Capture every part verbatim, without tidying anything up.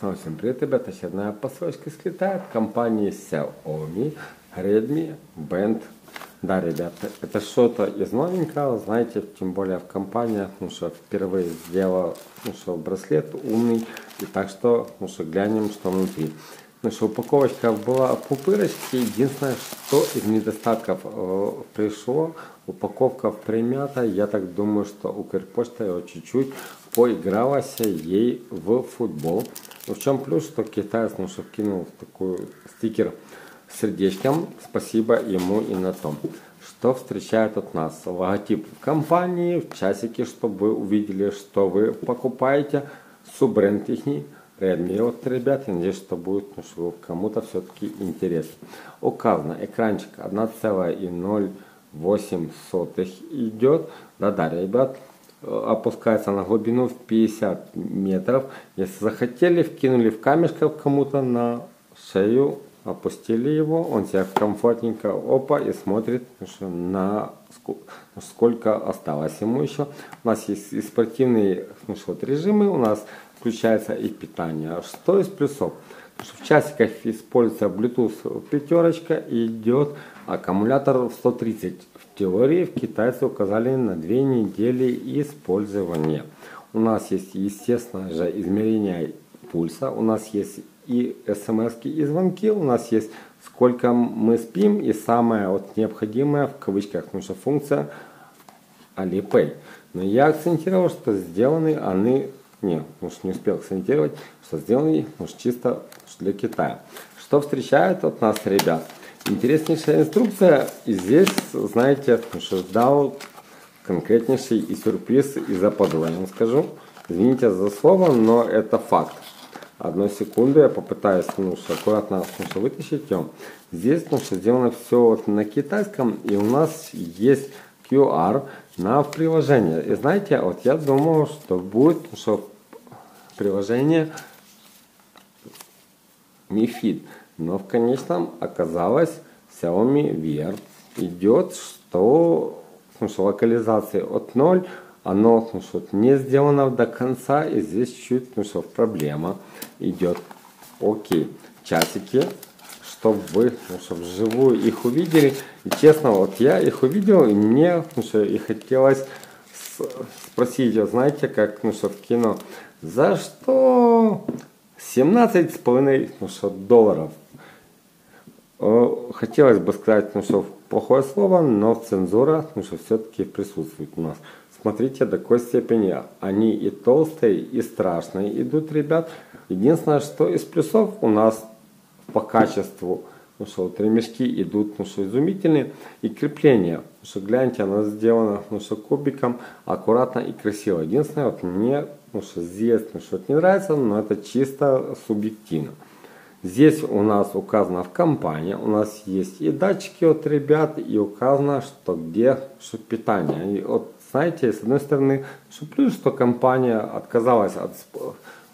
Всем привет, ребята! Очередная посылочка из Китая от компании Xiaomi, Redmi, Band. Да, ребята, это что-то из новенького, знаете, тем более в компаниях, ну что, впервые сделал, ну что, браслет умный, и так что, ну что, глянем, что внутри. Ну что, упаковочка была в пупырочке, единственное, что из недостатков э, пришло, упаковка примята, я так думаю, что Укрпочта его чуть-чуть поигралась ей в футбол. Но в чем плюс, что китаец, ну что, кинул такой стикер с сердечком, спасибо ему и на том. Что встречает от нас? Логотип компании, в часике, чтобы вы увидели, что вы покупаете, суббренд ихний. Redmi, вот, ребята, надеюсь, что будет, ну, что кому-то все-таки интересно. Указано, экранчик одна целая ноль восемь сотых идет. Да-да, ребят, опускается на глубину в пятьдесят метров. Если захотели, вкинули в камешках кому-то на шею, опустили его, он себя комфортненько, опа, и смотрит, на сколько осталось ему еще. У нас есть и спортивные, ну, что, режимы, у нас включается и питание. Что из плюсов? В часиках используется Bluetooth пятерочка и идет аккумулятор в сто тридцать. В теории в китайцы указали на две недели использования. У нас есть, естественно же, измерение пульса, у нас есть и смс-ки, и звонки, у нас есть сколько мы спим, и самая вот необходимая в кавычках наша функция Alipay. Но я акцентировал, что сделаны они, не, уж не успел акцентировать, что сделаны уж чисто для Китая. Что встречают от нас, ребят? Интереснейшая инструкция, и здесь, знаете, что ждал конкретнейший и сюрприз, и западло, я вам скажу. Извините за слово, но это факт. Одну секунду, я попытаюсь, ну, аккуратно, ну, что вытащить ее. Здесь, ну, что сделано все вот на китайском, и у нас есть ку ар на приложение. И знаете, вот я думал, что будет, ну, что приложение Mi Fit, но в конечном оказалось Xiaomi ви ар. Идет, что, ну, что локализации от ноль. Оно, ну, что, не сделано до конца, и здесь чуть, ну, что, проблема идет. Окей, часики, чтобы вы, ну, что, вживую их увидели. И честно, вот я их увидел, и мне, ну, что, и хотелось спросить, знаете, как, ну, что, в кино, за что семнадцать с половиной, ну, что, долларов. Хотелось бы сказать, ну, что, плохое слово, но цензура, ну, что, все-таки присутствует у нас. Смотрите, до какой степени они и толстые, и страшные идут, ребят. Единственное, что из плюсов у нас по качеству, ну что, вот ремешки идут, ну что, изумительные. И крепление, ну что, гляньте, оно сделано, ну что, кубиком, аккуратно и красиво. Единственное, вот мне, ну что, здесь, ну что, не нравится, но это чисто субъективно. Здесь у нас указано в компании, у нас есть и датчики от ребят, и указано, что где, что питание. И вот, знаете, с одной стороны, что плюс, что компания отказалась от,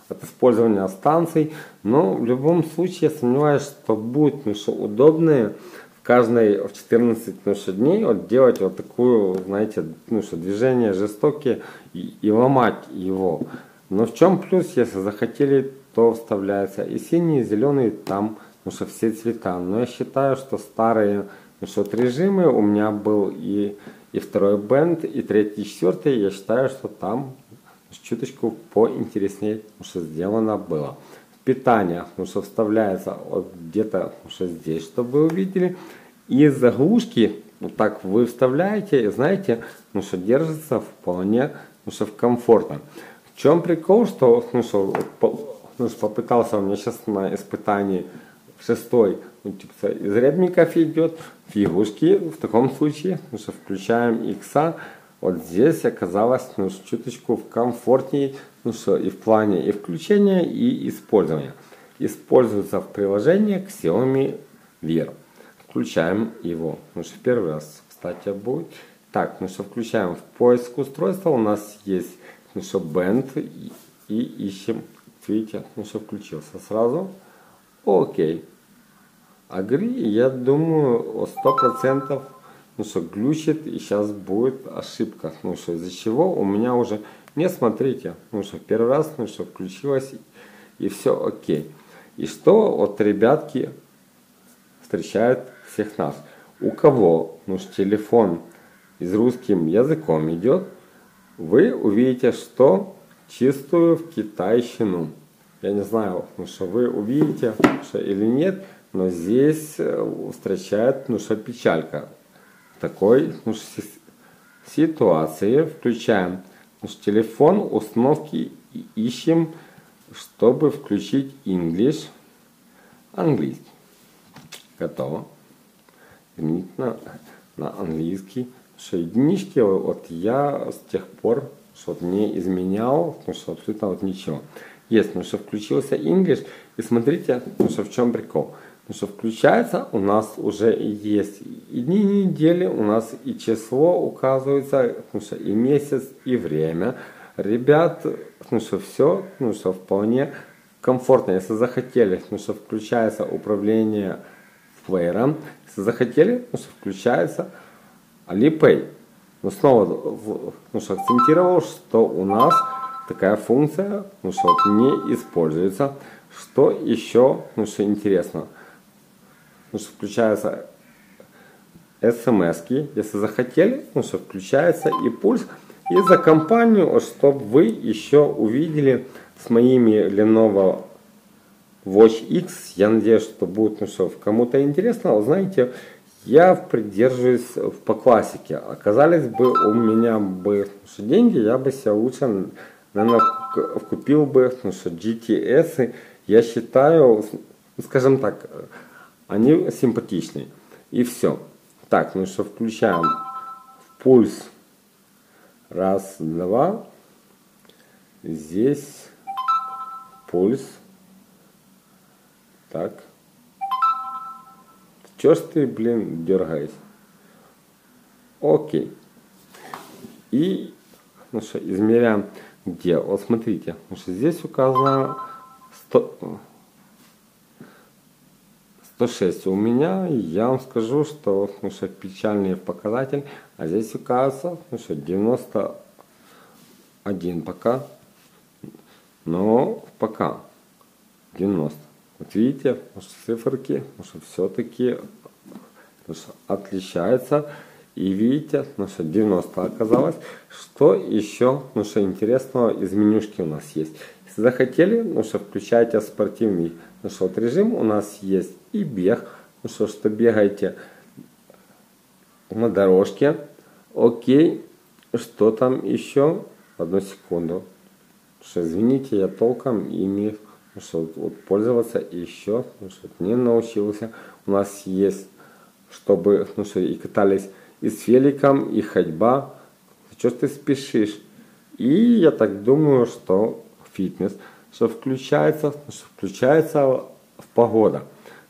от использования станций, но в любом случае я сомневаюсь, что будет, ну, что удобнее в каждой в четырнадцать, ну, что, дней вот делать вот такую, знаете, ну, что, движение жестокие и, и ломать его. Но в чем плюс, если захотели, то вставляется и синий, и зеленый, там, ну, что, все цвета. Но я считаю, что старые, ну, что, режимы у меня был и... И второй бенд, и третий, и четвертый, я считаю, что там чуточку поинтереснее, что сделано было. В питаниях, ну, что вставляется вот где-то, ну, что здесь, чтобы вы увидели. И заглушки, вот так вы вставляете, и знаете, ну, что держится вполне, ну, что комфортно. В чем прикол, что, ну, что, ну, что попытался у меня сейчас на испытании шестой, ну, типа, из редмиков идет фигушки, в таком случае, ну, что включаем икса, вот здесь оказалось, ну, чуточку комфортнее, ну, что и в плане и включения, и использования. Используется в приложении к Xiaomi ви ар. Включаем его, ну, что в первый раз, кстати, будет. Так, ну, что включаем в поиск устройства, у нас есть, ну, что бенд, и, и ищем, видите, ну, что включился сразу. Окей. Агри, я думаю, сто процентов, ну что, глючит, и сейчас будет ошибка. Ну что, из-за чего у меня уже, не смотрите, ну что, первый раз, ну что, включилось, и все окей. И что от ребятки встречает всех нас? У кого ну, телефон с русским языком идет, вы увидите, что чистую в китайщину. Я не знаю, ну, что вы увидите что или нет, но здесь встречает ну, что печалька. В такой ну, ситуации включаем ну, что телефон, установки, и ищем, чтобы включить English, английский. Готово. Изменить на, на английский. Что единички, вот я с тех пор что не изменял, потому что абсолютно вот ничего. Есть, ну что включился English, и смотрите, ну что в чем прикол. Ну что включается, у нас уже есть и дни недели, у нас и число указывается, ну что и месяц, и время. Ребят, ну что все, ну что вполне комфортно. Если захотели, ну что включается управление плеером, если захотели, ну что включается Alipay. Но снова, ну что акцентировал, что у нас такая функция, ну что не используется. Что еще, ну что интересно, ну что включается смс-ки, если захотели, ну что включается и пульс. И за компанию, чтобы вы еще увидели с моими Lenovo Watch X, я надеюсь, что будет ну, что кому-то интересно, знаете, я придерживаюсь по классике. Оказались бы у меня бы что, деньги, я бы себе лучше, наверное, купил бы ну, что, джи ти эс. Я считаю, скажем так, они симпатичные. И все. Так, ну что, включаем пульс. Раз, два. Здесь пульс. Так. Чё ж ты, блин, дергайся? Окей. И, ну что, измеряем где? Вот смотрите, ну что здесь указано сто шесть. У меня, я вам скажу, что, ну, что печальный показатель, а здесь указывается, ну, что девяносто один пока, но пока девяносто. Вот видите, ну, что циферки, ну, что все-таки ну, отличаются, и видите, ну, что девяносто оказалось. Что еще, ну, что интересного из менюшки у нас есть? Если захотели, ну, что включайте спортивный ну, что, вот режим, у нас есть и бег, ну что, что бегаете на дорожке, окей, что там еще, одну секунду, что, извините, я толком ими ну, что, вот, пользоваться еще ну, что, не научился, у нас есть, чтобы, ну что, и катались и с великом, и ходьба, что ты спешишь, и я так думаю, что фитнес, что включается, ну, что включается в погода.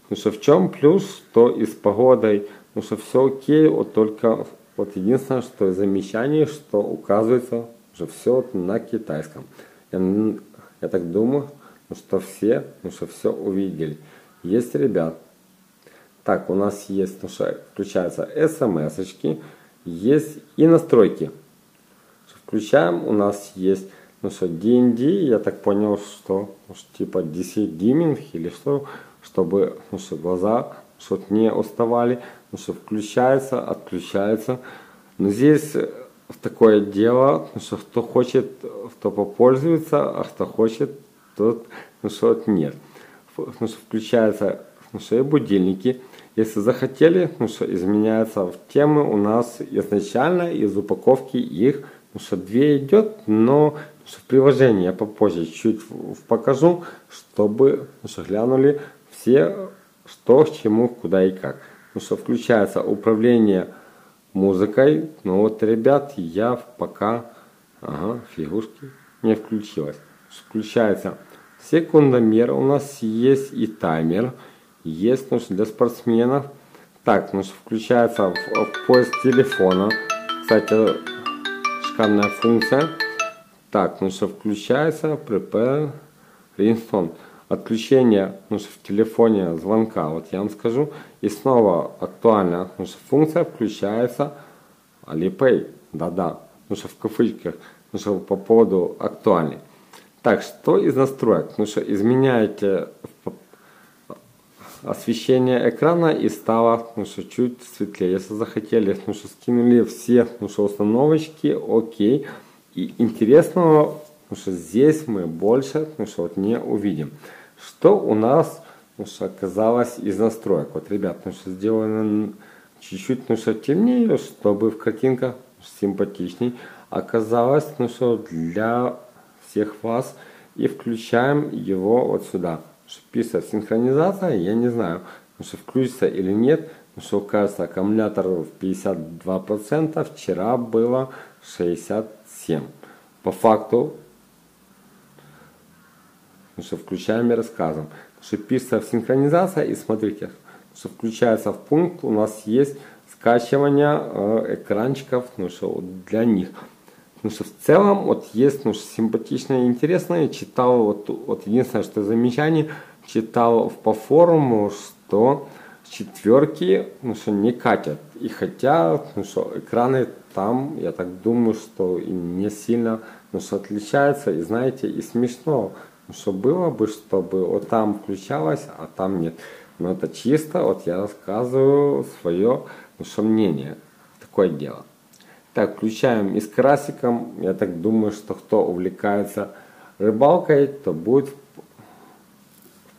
Ну что в чем плюс, что и с погодой, ну что все окей, вот только вот единственное, что замечание, что указывается, что все вот на китайском. Я, я так думаю, ну, что все, ну что все увидели. Есть ребят. Так, у нас есть, ну что включаются смс-очки, есть и настройки. Что включаем, у нас есть, ну что ди энд ди, я так понял, что, что типа ди си Dimming или что. Чтобы ну, что глаза что-то не уставали, ну, что включается, отключается. Но здесь такое дело, ну, что кто хочет, кто попользуется, а кто хочет, тот ну, что нет. Ну, что включаются ну, что и будильники. Если захотели, ну, что изменяются в темы, у нас изначально из упаковки их ну, что две идет, но ну, что в приложении я попозже чуть покажу, чтобы ну, что глянули все, что, к чему, куда и как. Ну что, включается управление музыкой. Ну вот, ребят, я пока, ага, фигушки не включилась. Включается секундомер, у нас есть и таймер. Есть, ну что, для спортсменов. Так, ну что, включается в, в поиск телефона. Кстати, шикарная функция. Так, ну что, включается Prepare Ringtone. Отключение ну, в телефоне звонка, вот я вам скажу. И снова актуальная ну, функция, включается Alipay. Да-да, ну что в кавычках, ну что по поводу актуальной. Так, что из настроек? Ну что, изменяете освещение экрана и стало, ну что, чуть светлее. Если захотели, ну что, скинули все, ну что, установочки, окей. И интересного, ну что, здесь мы больше, ну что, вот не увидим. Что у нас, ну что, оказалось из настроек? Вот, ребят, ну что, сделано чуть-чуть, ну что, темнее, чтобы в картинках симпатичней оказалось, ну что, для всех вас. И включаем его вот сюда. Пишется синхронизация, я не знаю, что включится или нет, что кажется, аккумулятор в пятьдесят два процента, вчера было шестьдесят семь процентов. По факту, что включаем и рассказываем, что пишется синхронизация, и смотрите, что включается в пункт, у нас есть скачивание экранчиков, ну что для них. Ну что, в целом, вот есть, ну что, симпатичное и интересное. Читал, вот, вот единственное, что замечание, читал по форуму, что четверки, ну что, не катят. И хотя, ну что, экраны там, я так думаю, что и не сильно, ну что, отличаются. И знаете, и смешно, ну что, было бы, чтобы вот там включалось, а там нет. Но это чисто, вот я рассказываю свое, ну что, мнение. Такое дело. Так, включаем и с карасиком. Я так думаю, что кто увлекается рыбалкой, то будет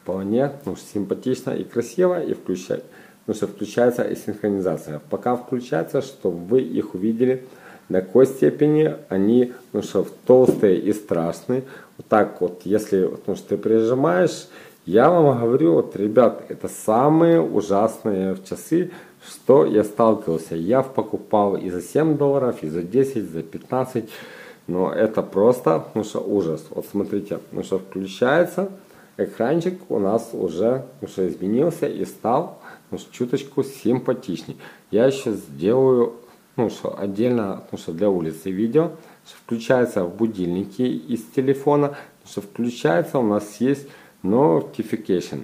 вполне, ну, симпатично и красиво. И включать, ну, что включается и синхронизация. Пока включается, чтобы вы их увидели, до какой степени они, ну, что толстые и страшные. Вот так вот, если, ну, что ты прижимаешь, я вам говорю, вот, ребят, это самые ужасные часы, что я сталкивался. Я покупал и за семь долларов, и за десять, и за пятнадцать. Но это просто, ну что, ужас. Вот смотрите, ну что, включается экранчик, у нас уже, ну что, изменился и стал, ну что, чуточку симпатичней. Я еще сделаю, ну что, отдельно, ну что, для улицы видео. Что включается в будильнике из телефона. Что включается, у нас есть notification.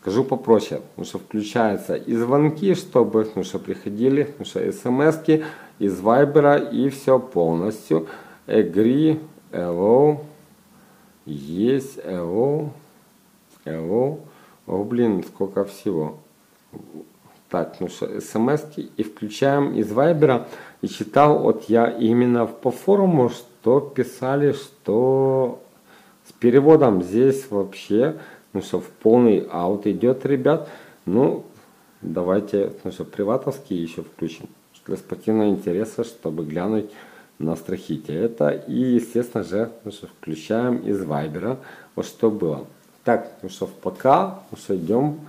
Скажу попроще, ну что, включаются и звонки, чтобы, ну что, приходили, ну что, смс-ки из Вайбера, и все полностью. Agree, hello, yes, hello, hello. О, блин, сколько всего. Так, ну что, смс-ки, и включаем из Вайбера. И читал, вот я именно по форуму, что писали, что с переводом здесь вообще... Ну что, в полный аут идет, ребят. Ну, давайте, ну что, приватовский еще включим. Для спортивного интереса, чтобы глянуть на страхите. Это и, естественно же, ну что, включаем из Вайбера. Вот что было. Так, ну что, пока, ну что, идем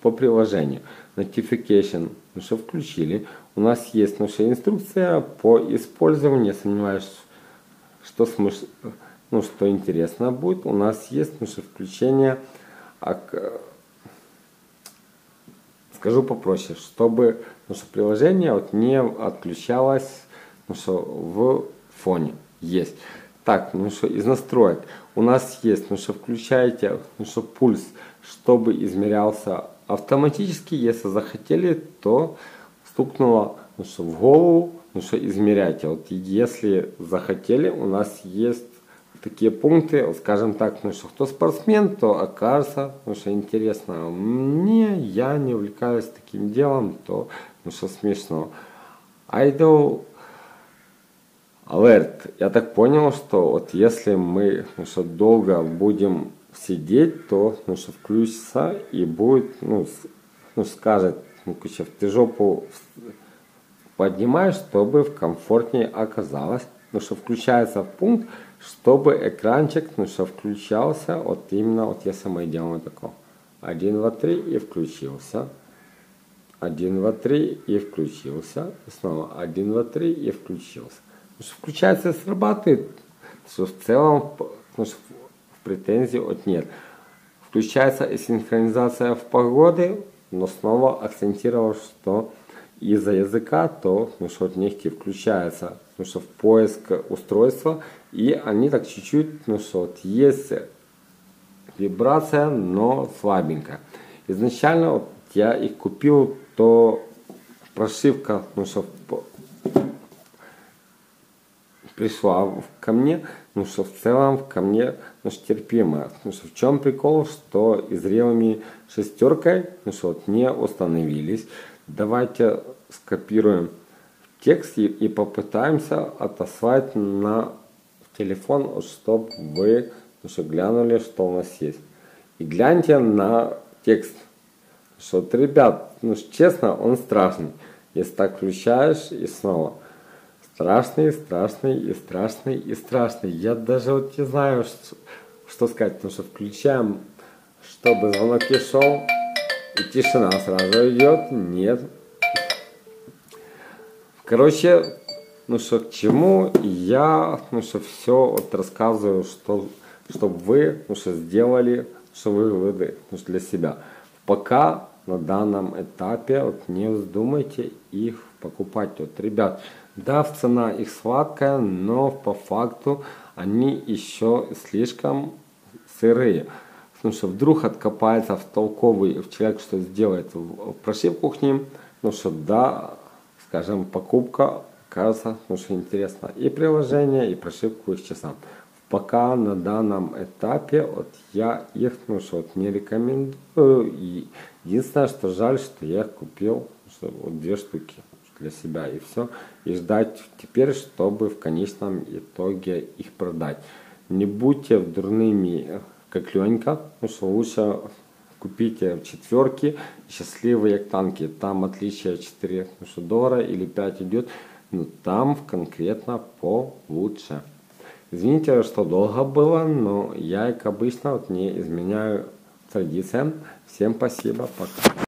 по приложению. Notification, ну что, включили. У нас есть, ну что, инструкция по использованию. Я сомневаюсь, что смысл... Ну что интересно будет. У нас есть, ну что, включение... Скажу попроще, чтобы, ну что, приложение вот не отключалось, ну что, в фоне. Есть. Так, ну что, из настроек у нас есть, ну что, включаете, ну что, пульс, чтобы измерялся автоматически. Если захотели, то стукнуло, ну что, в голову, ну что, измеряйте. Вот если захотели, у нас есть такие пункты, скажем так, ну что, кто спортсмен, то окажется, ну что, интересно мне, я не увлекаюсь таким делом, то, ну что, смешно. Idol Alert. Я так понял, что вот если мы, ну что, долго будем сидеть, то, ну что, включится и будет, ну, ну скажет, ну, Кучев, ты жопу поднимаешь, чтобы комфортнее оказалось. Ну что, включается в пункт, чтобы экранчик, ну что, включался, вот именно, вот если мы делаем такое, один, два, три и включился, один, два, три и включился, и снова один, два, три и включился. Ну что, включается и срабатывает, что в целом, ну что, в претензии вот нет. Включается и синхронизация в погоде, но снова акцентировал, что из-за языка, то, ну что, нехти включается, ну что, в поиск устройства, и они так чуть-чуть, ну что, вот есть вибрация, но слабенькая. Изначально вот я их купил, то прошивка, ну что, пришла ко мне, ну что в целом ко мне, ну что терпимо. Ну что в чем прикол, что и с ревами шестеркой, ну что вот не установились. Давайте скопируем текст и, и попытаемся отослать на телефон, чтобы вы, ну что, глянули, что у нас есть. И гляньте на текст. Что, ребят, ну честно, он страшный. Если так включаешь и снова. Страшный, страшный и страшный и страшный. Я даже вот не знаю, что, что сказать. Потому что включаем, чтобы звонок не шел. И тишина сразу идет. Нет. Короче, ну что к чему. Я, ну что все вот рассказываю, что, чтобы вы, ну что сделали, что выводы, ну, что для себя. Пока на данном этапе вот не вздумайте их покупать. Вот, ребят, да, цена их сладкая, но по факту они еще слишком сырые. Потому что вдруг откопается в толковый человек, что сделает прошивку к ним. Ну что, да, скажем, покупка кажется, ну что интересно, и приложение, и прошивку их часам. Пока на данном этапе вот я их, ну что, вот не рекомендую. И единственное, что жаль, что я их купил, что вот две штуки для себя и все. И ждать теперь, чтобы в конечном итоге их продать. Не будьте дурными, как Ленька, ну что лучше купите четверки, счастливые танки. Там отличие четыре, ну что, доллара или пять идет, но там конкретно получше. Извините, что долго было, но я, как обычно, вот не изменяю традициям. Всем спасибо, пока.